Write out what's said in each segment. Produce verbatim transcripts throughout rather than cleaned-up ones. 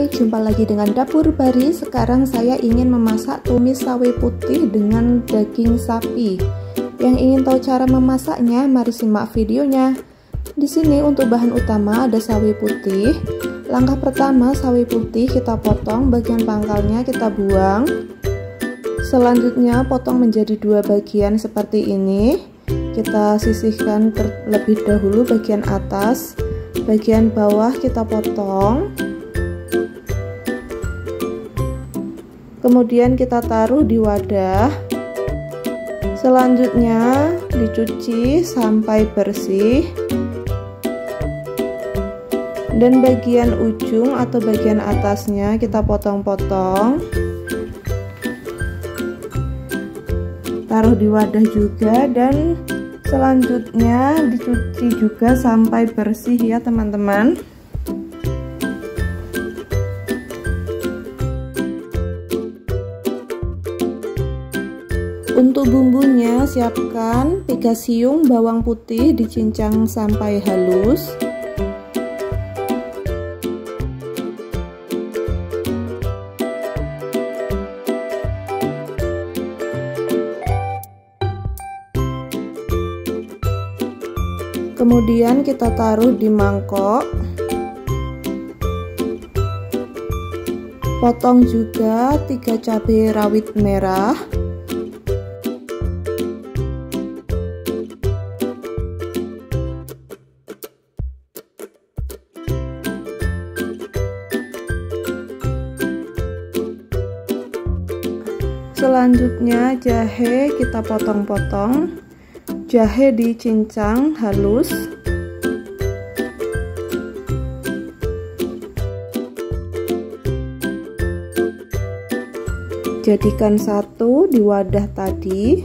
Hai, jumpa lagi dengan Dapur Barry. Sekarang saya ingin memasak tumis sawe putih dengan daging sapi. Yang ingin tahu cara memasaknya, mari simak videonya. Di sini untuk bahan utama ada sawe putih. Langkah pertama, sawe putih kita potong, bagian pangkalnya kita buang. Selanjutnya potong menjadi dua bagian seperti ini. Kita sisihkan terlebih dahulu bagian atas, bagian bawah kita potong. Kemudian kita taruh di wadah. Selanjutnya dicuci sampai bersih. Dan bagian ujung atau bagian atasnya kita potong-potong. Taruh di wadah juga dan selanjutnya dicuci juga sampai bersih ya teman-teman. Untuk bumbunya, siapkan tiga siung bawang putih dicincang sampai halus, kemudian kita taruh di mangkok. Potong juga tiga cabai rawit merah. Selanjutnya jahe kita potong-potong. Jahe dicincang halus. Jadikan satu di wadah tadi.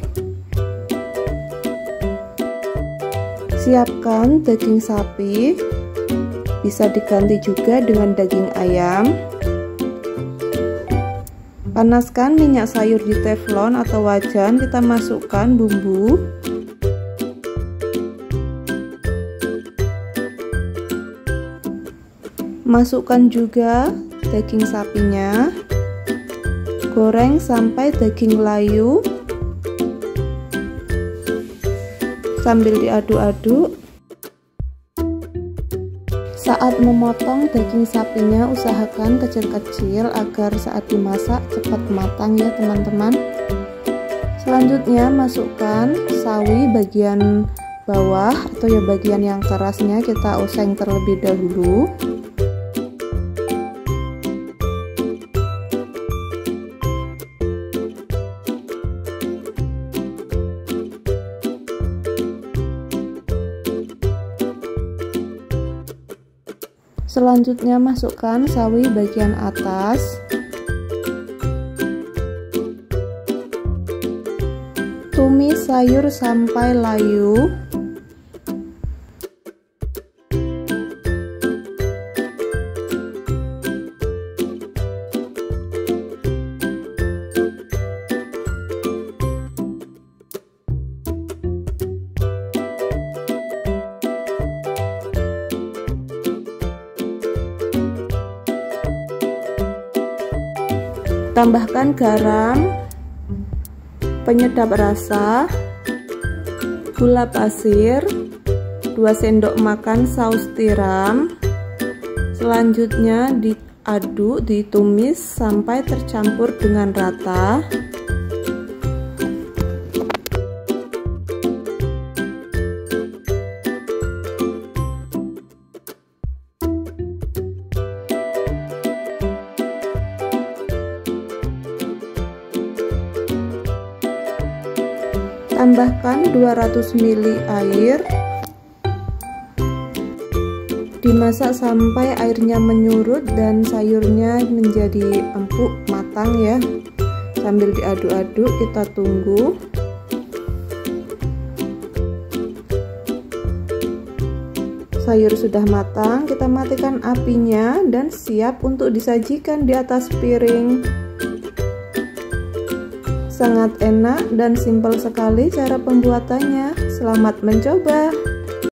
Siapkan daging sapi. Bisa diganti juga dengan daging ayam. Panaskan minyak sayur di teflon atau wajan, kita masukkan bumbu. Masukkan juga daging sapinya. Goreng sampai daging layu. Sambil diaduk-aduk. Saat memotong daging sapinya, usahakan kecil-kecil agar saat dimasak cepat matang ya teman-teman. Selanjutnya masukkan sawi bagian bawah atau ya bagian yang kerasnya kita oseng terlebih dahulu. Selanjutnya masukkan sawi bagian atas. Tumis sayur sampai layu. Tambahkan garam, penyedap rasa, gula pasir, dua sendok makan saus tiram. Selanjutnya diaduk, ditumis sampai tercampur dengan rata. Tambahkan dua ratus mililiter air. Dimasak sampai airnya menyurut dan sayurnya menjadi empuk, matang ya. Sambil diaduk-aduk kita tunggu. Sayur sudah matang, kita matikan apinya dan siap untuk disajikan di atas piring. Sangat enak dan simpel sekali cara pembuatannya. Selamat mencoba.